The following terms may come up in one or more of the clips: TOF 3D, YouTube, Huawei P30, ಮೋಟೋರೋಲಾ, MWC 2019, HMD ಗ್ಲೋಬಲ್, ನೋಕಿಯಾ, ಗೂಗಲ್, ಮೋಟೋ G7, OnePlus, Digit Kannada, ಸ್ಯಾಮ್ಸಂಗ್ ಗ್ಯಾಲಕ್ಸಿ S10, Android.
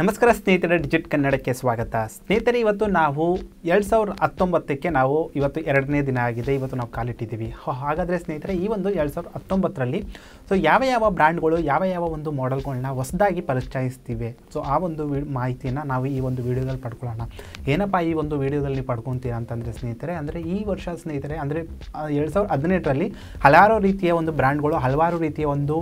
ನಮಸ್ಕಾರ ಸ್ನೇಹಿತರೆ ಡಿಜಿಟ್ ಕನ್ನಡಕ್ಕೆ ಸ್ವಾಗತ ಸ್ನೇಹಿತರೆ ಇವತ್ತು ನಾವು 2019 ಕ್ಕೆ ನಾವು ಇವತ್ತು ಎರಡನೇ ದಿನ ಆಗಿದೆ ಇವತ್ತು ನಾವು ಕಾಲಿಟ್ಟಿದ್ದೀವಿ ಹಾಗಾದ್ರೆ ಸ್ನೇಹಿತರೆ ಈ ಒಂದು 2019 ರಲ್ಲಿ ಸೋ ಯಾವ ಬ್ರಾಂಡ್ ಗಳು ಯಾವ ಒಂದು ಮಾಡೆಲ್ ಗಳನ್ನು ಹೊಸದಾಗಿ ಪರಿಚಯಿಸುತ್ತಿವೆ ಸೋ ಆ ಒಂದು ಮಾಹಿತಿಯನ್ನ ನಾವು ಈ ಒಂದು ವಿಡಿಯೋದಲ್ಲಿ ಪಡ್ಕೊಳ್ಳೋಣ ಏನಪ್ಪ ಈ ಒಂದು ವಿಡಿಯೋದಲ್ಲಿ ಪಡ್ಕೊಂತೀರಾ ಅಂತಂದ್ರೆ ಸ್ನೇಹಿತರೆ ಅಂದ್ರೆ ಈ ವರ್ಷ ಸ್ನೇಹಿತರೆ ಅಂದ್ರೆ 2018 ರಲ್ಲಿ ಹಲವಾರು ರೀತಿಯ ಒಂದು ಬ್ರಾಂಡ್ ಗಳು ಹಲವಾರು ರೀತಿಯ ಒಂದು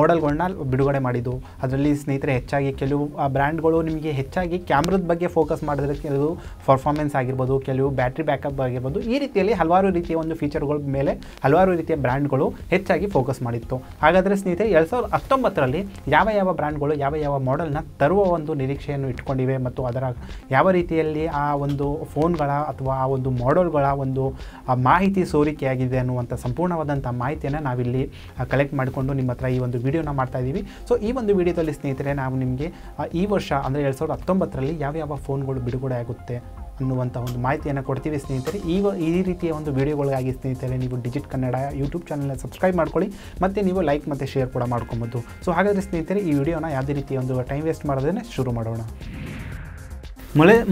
ಮಾಡೆಲ್ ಗಳನ್ನು ಬಿಡುಗಡೆ ಮಾಡಿದ್ರು ಅದರಲ್ಲಿ ಸ್ನೇಹಿತರೆ ಹೆಚ್ಚಾಗಿ ಕೆಲವು ಬ್ರಾಂಡ್ ಗಳು ನಿಮಗೆ ಹೆಚ್ಚಾಗಿ ಕ್ಯಾಮೆರಾದ ಬಗ್ಗೆ ಫೋಕಸ್ ಮಾಡಿದರೆ ಕೆಲವು ಪರ್ಫಾರ್ಮೆನ್ಸ್ ಆಗಿರಬಹುದು ಕೆಲವು ಬ್ಯಾಟರಿ ಬ್ಯಾಕಪ್ ಆಗಿರಬಹುದು ಈ ರೀತಿಯಲ್ಲಿ ಹಲವಾರು ರೀತಿಯ ಒಂದು ಫೀಚರ್ ಗಳ ಮೇಲೆ ಹಲವಾರು ರೀತಿಯ ಬ್ರಾಂಡ್ ಗಳು ಹೆಚ್ಚಾಗಿ ಫೋಕಸ್ ಮಾಡಿತ್ತು ಹಾಗಾದ್ರೆ ಸ್ನೇಹಿತರೆ 2019 ರಲ್ಲಿ ಯಾವ ಬ್ರಾಂಡ್ ಗಳು ಯಾವ ಮಾಡೆಲ್ ನ ತರುವ ಒಂದು ನಿರೀಕ್ಷೆಯನ್ನು ಇಟ್ಕೊಂಡಿವೆ ಮತ್ತು ಅದರ ಯಾವ ರೀತಿಯಲ್ಲಿ ಆ ಒಂದು ಫೋನ್ ಗಳ ಅಥವಾ ಆ ಒಂದು ಮಾಡೆಲ್ ಗಳ ಒಂದು ಮಾಹಿತಿ ಸೋರಿಕೆ ಆಗಿದೆ ಅನ್ನುವಂತ ಸಂಪೂರ್ಣವಾದಂತ ಮಾಹಿತಿಯನ್ನು ನಾವು ಇಲ್ಲಿ ಕಲೆಕ್ಟ್ ಮಾಡಿಕೊಂಡು ನಿಮ್ಮತ್ರ ಈ ಒಂದು ವಿಡಿಯೋನ ಮಾಡ್ತಾ ಇದೀವಿ ಸೋ ಈ ಒಂದು ವಿಡಿಯೋದಲ್ಲಿ ಸ್ನೇಹಿತರೆ ನಾವು ನಿಮಗೆ ಈ ವರ್ಷ ಅಂದ್ರೆ 2019 ರಲ್ಲಿ ಯಾವ ಫೋನ್ ಗಳು ಬಿಡುಗಡೆ ಆಗುತ್ತೆ ಅನ್ನುವಂತ ಒಂದು ಮಾಹಿತಿಯನ್ನು ಕೊಡ್ತೀವಿ ಸ್ನೇಹಿತರೆ ಈ ರೀತಿಯ ಒಂದು ವಿಡಿಯೋಗಳಿಗಾಗಿ ಸ್ನೇಹಿತರೆ ನೀವು ಡಿಜಿಟ್ ಕನ್ನಡ ಯೂಟ್ಯೂಬ್ ಚಾನೆಲ್ನ ಸಬ್ಸ್ಕ್ರೈಬ್ ಮಾಡ್ಕೊಳ್ಳಿ ಮತ್ತೆ ನೀವು ಲೈಕ್ ಮತ್ತೆ ಶೇರ್ ಕೂಡ ಮಾಡ್ಕೊಬಹುದು ಸೋ ಹಾಗಾದ್ರೆ ಸ್ನೇಹಿತರೆ ಈ ವಿಡಿಯೋನ ಯಾವುದೇ ರೀತಿಯ ಒಂದು ಟೈಮ್ ವೇಸ್ಟ್ ಮಾಡದೇನೆ ಶುರು ಮಾಡೋಣ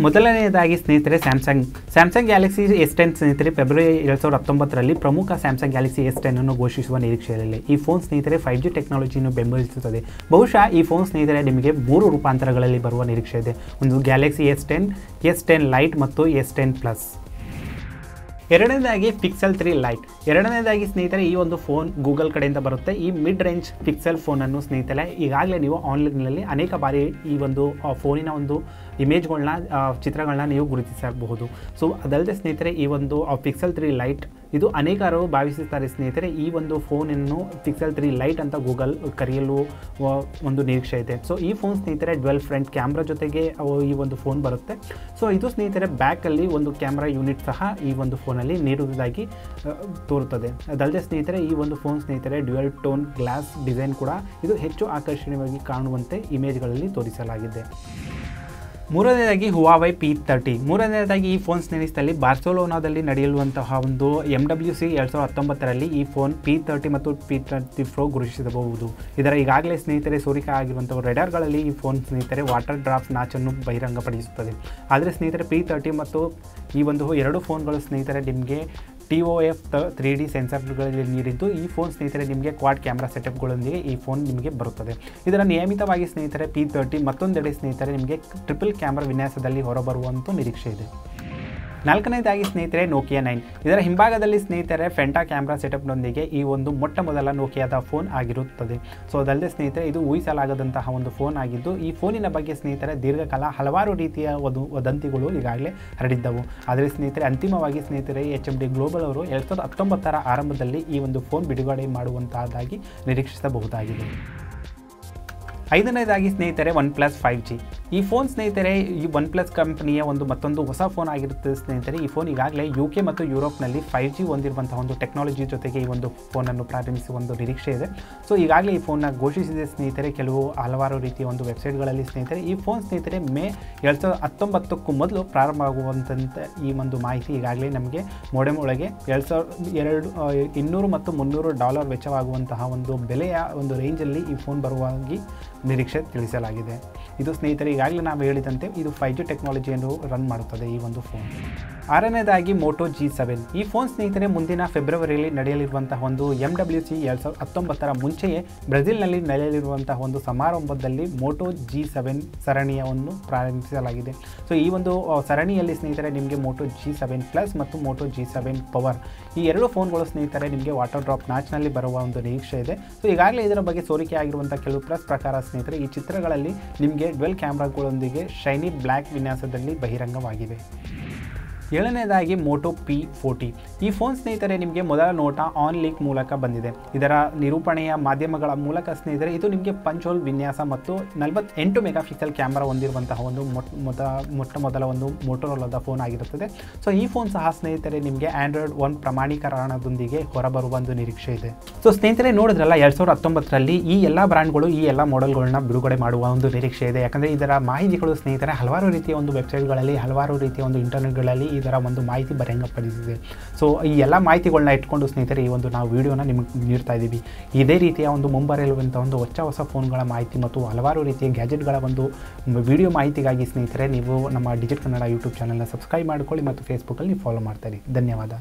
ಮೊದಲನೆಯದಾಗಿ ಸ್ನೇಹಿತರೆ ಸ್ಯಾಮ್ಸಂಗ್ ಗ್ಯಾಲಕ್ಸಿ S10 ಸ್ನೇಹಿತರೆ ಫೆಬ್ರವರಿ 2019 ರಲ್ಲಿ ಪ್ರಮುಖ ಸ್ಯಾಮ್ಸಂಗ್ ಗ್ಯಾಲಕ್ಸಿ S10 ಅನ್ನು ಘೋಷಿಸುವ ನಿರೀಕ್ಷೆಯಿದೆ ಈ ಫೋನ್ ಸ್ನೇಹಿತರೆ 5G ಟೆಕ್ನಾಲಜಿಯನ್ನು ಬೆಂಬಲಿಸುತ್ತದೆ ಬಹುಶಃ ಈ ಫೋನ್ ಸ್ನೇಹಿತರೆ ನಿಮಗೆ ಮೂರು ರೂಪಾಂತರಗಳಲ್ಲಿ ಬರುವ ನಿರೀಕ್ಷೆ ಇದೆ ಒಂದು ಗ್ಯಾಲಕ್ಸಿ S10 S10 ಲೈಟ್ ಮತ್ತು S10 ಪ್ಲಸ್ ಎರಡನೇದಾಗಿ ಪಿಕ್ಸೆಲ್ 3 ಲೈಟ್ ಎರಡನೇದಾಗಿ ಸ್ನೇಹಿತರೆ ಈ ಒಂದು ಫೋನ್ ಗೂಗಲ್ ಕಡೆಯಿಂದ ಬರುತ್ತೆ ಈ ಮಿಡ್ ರೇಂಜ್ ಪಿಕ್ಸೆಲ್ ಫೋನನ್ನು ಸ್ನೇಹಿತರೆ ಈಗಾಗಲೇ ನೀವು ಆನ್ಲೈನ್ನಲ್ಲಿ ಅನೇಕ ಬಾರಿ ಈ ಒಂದು ಫೋನಿನ ಒಂದು ಇಮೇಜ್ಗಳನ್ನ ಚಿತ್ರಗಳನ್ನ ನೀವು ಗುರುತಿಸಬಹುದು ಸೊ ಅದಲ್ಲದೆ ಸ್ನೇಹಿತರೆ ಈ ಒಂದು ಪಿಕ್ಸೆಲ್ 3 ಲೈಟ್ ಇದು ಅನೇಕರು ಭಾವಿಸುತ್ತಾರೆ ಸ್ನೇಹಿತರೆ ಈ ಒಂದು ಫೋನನ್ನು ಪಿಕ್ಸೆಲ್ 3 ಲೈಟ್ ಅಂತ ಗೂಗಲ್ ಕರೆಯಲು ಒಂದು ನಿರೀಕ್ಷೆ ಇದೆ ಸೊ ಈ ಫೋನ್ ಸ್ನೇಹಿತರೆ ಡ್ವೆಲ್ ಫ್ರಂಟ್ ಕ್ಯಾಮ್ರಾ ಜೊತೆಗೆ ಈ ಒಂದು ಫೋನ್ ಬರುತ್ತೆ ಸೊ ಇದು ಸ್ನೇಹಿತರೆ ಬ್ಯಾಕಲ್ಲಿ ಒಂದು ಕ್ಯಾಮ್ರಾ ಯೂನಿಟ್ ಸಹ ಈ ಒಂದು ಫೋನಲ್ಲಿ ನೀಡುವುದಾಗಿ ತೋರುತ್ತದೆ ಅದಲ್ಲದೆ ಸ್ನೇಹಿತರೆ ಈ ಒಂದು ಫೋನ್ ಸ್ನೇಹಿತರೆ ಡ್ಯುಯಲ್ ಟೋನ್ ಗ್ಲಾಸ್ ಡಿಸೈನ್ ಕೂಡ ಇದು ಹೆಚ್ಚು ಆಕರ್ಷಣೀಯವಾಗಿ ಕಾಣುವಂತೆ ಇಮೇಜ್ಗಳಲ್ಲಿ ತೋರಿಸಲಾಗಿದೆ ಮೂರನೇದಾಗಿ ಹುವಾವೈ P30 ಮೂರನೇದಾಗಿ ಈ ಫೋನ್ ಸ್ನೇಹಿತರಲ್ಲಿ ಬಾರ್ಸೆಲೋನಾದಲ್ಲಿ ನಡೆಯಲಿರುವಂತಹ ಒಂದು MWC 2019 ರಲ್ಲಿ ಈ ಫೋನ್ P30 ಮತ್ತು P30 Pro ಘೋಷಿಸಬಹುದು ಇದರ ಈಗಾಗಲೇ ಸ್ನೇಹಿತರೆ ಸೋರಿಕೆ ಆಗಿರುವಂಥ ರೆಡಾರ್ಗಳಲ್ಲಿ ಈ ಫೋನ್ ಸ್ನೇಹಿತರೆ ವಾಟರ್ ಡ್ರಾಪ್ ನಾಚನ್ನು ಬಹಿರಂಗಪಡಿಸುತ್ತದೆ ಆದರೆ ಸ್ನೇಹಿತರೆ P30 ಮತ್ತು ಈ ಒಂದು ಎರಡು ಫೋನ್ಗಳು ಸ್ನೇಹಿತರೆ ನಿಮಗೆ TOF 3D ಸೆನ್ಸರ್ಗಳಲ್ಲಿ ನೀಡಿದ್ದು ಈ ಫೋನ್ ಸ್ನೇಹಿತರೆ ನಿಮಗೆ ಕ್ವಾಡ್ ಕ್ಯಾಮ್ರಾ ಸೆಟಪ್ಗಳೊಂದಿಗೆ ಈ ಫೋನ್ ನಿಮಗೆ ಬರುತ್ತದೆ ಇದರ ನಿಯಮಿತವಾಗಿ ಸ್ನೇಹಿತರೆ P30 ಮತ್ತೊಂದೆಡೆ ಸ್ನೇಹಿತರೆ ನಿಮಗೆ ಟ್ರಿಪಲ್ ಕ್ಯಾಮ್ರಾ ವಿನ್ಯಾಸದಲ್ಲಿ ಹೊರಬರುವಂಥ ನಿರೀಕ್ಷೆ ಇದೆ ನಾಲ್ಕನೇದಾಗಿ ಸ್ನೇಹಿತರೆ ನೋಕಿಯಾ 9 ಇದರ ಹಿಂಭಾಗದಲ್ಲಿ ಸ್ನೇಹಿತರೆ ಫೆಂಟಾ ಕ್ಯಾಮ್ರಾ ಸೆಟಪ್ನೊಂದಿಗೆ ಈ ಒಂದು ಮೊಟ್ಟ ಮೊದಲ ನೋಕಿಯಾದ ಫೋನ್ ಆಗಿರುತ್ತದೆ ಸೊ ಅದಲ್ಲದೆ ಸ್ನೇಹಿತರೆ ಇದು ಊಹಿಸಲಾಗದಂತಹ ಒಂದು ಫೋನ್ ಆಗಿದ್ದು ಈ ಫೋನಿನ ಬಗ್ಗೆ ಸ್ನೇಹಿತರೆ ದೀರ್ಘಕಾಲ ಹಲವಾರು ರೀತಿಯ ವದಂತಿಗಳು ಈಗಾಗಲೇ ಹರಡಿದ್ದವು ಆದರೆ ಸ್ನೇಹಿತರೆ ಅಂತಿಮವಾಗಿ ಸ್ನೇಹಿತರೆ HMD ಗ್ಲೋಬಲ್ ಅವರು 2019 ರ ಆರಂಭದಲ್ಲಿ ಈ ಒಂದು ಫೋನ್ ಬಿಡುಗಡೆ ಮಾಡುವಂತಹದ್ದಾಗಿ ನಿರೀಕ್ಷಿಸಬಹುದಾಗಿದೆ ಐದನೇದಾಗಿ ಸ್ನೇಹಿತರೆ OnePlus 5G ಈ ಫೋನ್ ಸ್ನೇಹಿತರೆ ಈ OnePlus ಕಂಪನಿಯ ಒಂದು ಮತ್ತೊಂದು ಹೊಸ ಫೋನ್ ಆಗಿರುತ್ತೆ ಸ್ನೇಹಿತರೆ ಈ ಫೋನ್ ಈಗಾಗಲೇ UK ಮತ್ತು ಯುರೋಪ್ನಲ್ಲಿ 5G ಹೊಂದಿರುವಂತಹ ಒಂದು ಟೆಕ್ನಾಲಜಿ ಜೊತೆಗೆ ಈ ಒಂದು ಫೋನನ್ನು ಪ್ರಾರಂಭಿಸುವ ಒಂದು ನಿರೀಕ್ಷೆ ಇದೆ ಸೊ ಈಗಾಗಲೇ ಈ ಫೋನ್ನ ಘೋಷಿಸಿದೆ ಸ್ನೇಹಿತರೆ ಕೆಲವು ಹಲವಾರು ರೀತಿಯ ಒಂದು ವೆಬ್ಸೈಟ್ಗಳಲ್ಲಿ ಸ್ನೇಹಿತರೆ ಈ ಫೋನ್ ಸ್ನೇಹಿತರೆ ಮೇ 2019 ಕ್ಕೂ ಮೊದಲು ಪ್ರಾರಂಭವಾಗುವಂಥ ಈ ಒಂದು ಮಾಹಿತಿ ಈಗಾಗಲೇ ನಮಗೆ ಮೋಡೆಮ್ ಒಳಗೆ $200 ಮತ್ತು $300 ವೆಚ್ಚವಾಗುವಂತಹ ಒಂದು ಬೆಲೆಯ ಒಂದು ರೇಂಜಲ್ಲಿ ಈ ಫೋನ್ ಬರುವಾಗಿ ನಿರೀಕ್ಷೆ ತಿಳಿಸಲಾಗಿದೆ ಇದು ಸ್ನೇಹಿತರೆ ಈಗಾಗಲೇ ನಾವು ಹೇಳಿದಂತೆ ಇದು 5G ಟೆಕ್ನಾಲಜಿಯನ್ನು ರನ್ ಮಾಡುತ್ತದೆ ಈ ಒಂದು ಫೋನ್ ಆರನೇದಾಗಿ ಮೋಟೋ G7 ಈ ಫೋನ್ ಸ್ನೇಹಿತರೆ ಮುಂದಿನ ಫೆಬ್ರವರಿಯಲ್ಲಿ ನಡೆಯಲಿರುವಂತಹ ಒಂದು MWC 2019 ರ ಮುಂಚೆಯೇ ಬ್ರೆಜಿಲ್ನಲ್ಲಿ ನಡೆಯಲಿರುವಂತಹ ಒಂದು ಸಮಾರಂಭದಲ್ಲಿ ಮೋಟೋ G7 ಸರಣಿಯನ್ನು ಪ್ರಾರಂಭಿಸಲಾಗಿದೆ ಸೊ ಈ ಒಂದು ಸರಣಿಯಲ್ಲಿ ಸ್ನೇಹಿತರೆ ನಿಮಗೆ ಮೋಟೋ G7 ಪ್ಲಸ್ ಮತ್ತು ಮೋಟೋ G7 ಪವರ್ ಈ ಎರಡು ಫೋನ್ಗಳು ಸ್ನೇಹಿತರೆ ನಿಮಗೆ ವಾಟರ್ ಡ್ರಾಪ್ ನಾಚ್ನಲ್ಲಿ ಬರುವ ಒಂದು ನಿರೀಕ್ಷೆ ಇದೆ ಸೊ ಈಗಾಗಲೇ ಇದರ ಬಗ್ಗೆ ಸೋರಿಕೆ ಆಗಿರುವಂಥ ಕೆಲವು ಪ್ಲಸ್ ಪ್ರಕಾರ ಸ್ನೇಹಿತರೆ ಈ ಚಿತ್ರಗಳಲ್ಲಿ ನಿಮಗೆ ಡ್ವೆಲ್ ಕ್ಯಾಮ್ರಾಗಳೊಂದಿಗೆ ಶೈನಿ ಬ್ಲ್ಯಾಕ್ ವಿನ್ಯಾಸದಲ್ಲಿ ಬಹಿರಂಗವಾಗಿವೆ ಏಳನೇದಾಗಿ ಮೋಟೋ P40 ಈ ಫೋನ್ ಸ್ನೇಹಿತರೆ ನಿಮಗೆ ಮೊದಲ ನೋಟ ಆನ್ ಲೀಕ್ ಮೂಲಕ ಬಂದಿದೆ ಇದರ ನಿರೂಪಣೆಯ ಮಾಧ್ಯಮಗಳ ಮೂಲಕ ಸ್ನೇಹಿತರೆ ಇದು ನಿಮಗೆ ಪಂಚ್ ಹೋಲ್ ವಿನ್ಯಾಸ ಮತ್ತು 48 ಮೆಗಾಪಿಕ್ಸೆಲ್ ಕ್ಯಾಮ್ರಾ ಹೊಂದಿರುವಂತಹ ಒಂದು ಮೊಟ್ಟ ಮೊದಲ ಒಂದು ಮೋಟೋರೋಲಾದ ಫೋನ್ ಆಗಿರುತ್ತದೆ ಸೊ ಈ ಫೋನ್ ಸಹ ಸ್ನೇಹಿತರೆ ನಿಮಗೆ Android 1 ಪ್ರಮಾಣೀಕರಣದೊಂದಿಗೆ ಹೊರಬರುವ ಒಂದು ನಿರೀಕ್ಷೆ ಇದೆ ಸೊ ಸ್ನೇಹಿತರೆ ನೋಡಿದ್ರಲ್ಲ 2019 ರಲ್ಲಿ ಈ ಎಲ್ಲ ಬ್ರ್ಯಾಂಡ್ಗಳು ಈ ಎಲ್ಲ ಮಾಡೆಲ್ಗಳನ್ನ ಬಿಡುಗಡೆ ಮಾಡುವ ಒಂದು ನಿರೀಕ್ಷೆ ಇದೆ ಯಾಕಂದರೆ ಇದರ ಮಾಹಿತಿಗಳು ಸ್ನೇಹಿತರೆ ಹಲವಾರು ರೀತಿಯ ಒಂದು ವೆಬ್ಸೈಟ್ಗಳಲ್ಲಿ ಹಲವಾರು ರೀತಿಯ ಒಂದು ಇಂಟರ್ನೆಟ್ಗಳಲ್ಲಿ ಈ ತರ ಒಂದು ಮಾಹಿತಿ ಬರೆಂಗಪಡಿಸಿದೆ ಸೋ ಈ ಎಲ್ಲಾ ಮಾಹಿತಿಗಳನ್ನು ಇಟ್ಕೊಂಡು ಸ್ನೇಹಿತರೆ ಈ ಒಂದು ನಾವು ವಿಡಿಯೋನ ನಿಮಗೆ ನೀರ್ತಾ ಇದೀವಿ ಇದೇ ರೀತಿಯ ಒಂದು ಮುಂಬರಿರುವಂತ ಒಂದು ಹೊಸ ಫೋನ್ಗಳ ಮಾಹಿತಿ ಮತ್ತು ಹಲವಾರು ರೀತಿಯ ಗ್ಯಾಜೆಟ್ ಗಳ ಒಂದು ವಿಡಿಯೋ ಮಾಹಿತಿಗಾಗಿ ಸ್ನೇಹಿತರೆ ನೀವು ನಮ್ಮ ಡಿಜಿಟ್ ಕನ್ನಡ YouTube ಚಾನೆಲ್ ಅನ್ನು ಸಬ್ಸ್ಕ್ರೈಬ್ ಮಾಡಿಕೊಳ್ಳಿ ಮತ್ತು Facebook ಅಲ್ಲಿ ಫಾಲೋ ಮಾಡ್ತಾ ಇರಿ ಧನ್ಯವಾದ